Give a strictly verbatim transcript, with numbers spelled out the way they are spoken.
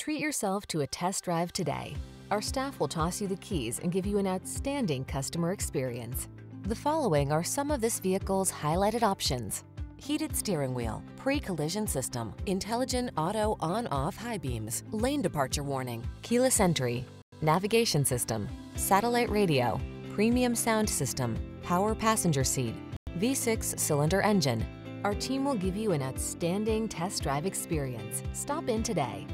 Treat yourself to a test drive today. Our staff will toss you the keys and give you an outstanding customer experience. The following are some of this vehicle's highlighted options: heated steering wheel, pre-collision system, intelligent auto on-off high beams, lane departure warning, keyless entry, navigation system, satellite radio, premium sound system, power passenger seat, V six cylinder engine. Our team will give you an outstanding test drive experience. Stop in today.